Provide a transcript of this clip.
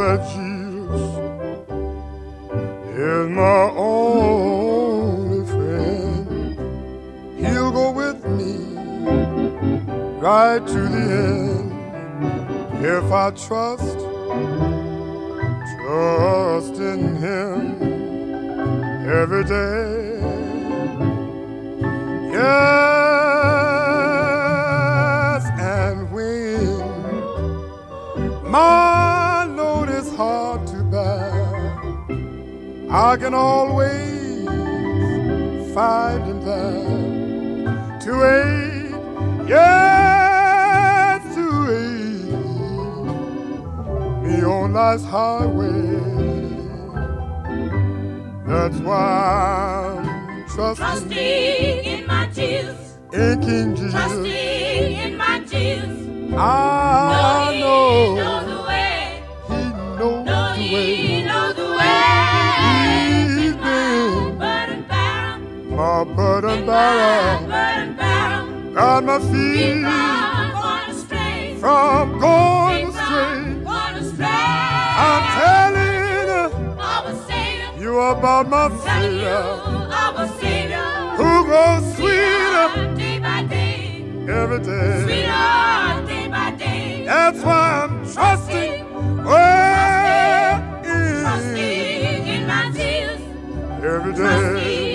that Jesus is my only friend. He'll go with me right to the end. If I trust in Him every day. Yes, and when my load is hard to bear, I can always find Him there to aid, yes, to aid me on life's highway. That's why I'm trusting in my Jesus, in King Jesus, trusting in my Jesus. I know He knows the way. He knows the way. He's been my burden bearer, got my feet from going astray. I'm telling about my Savior, who grows sweeter day by day, every day, sweeter day by day. That's why I'm trusting in my Jesus every day.